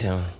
kingdom.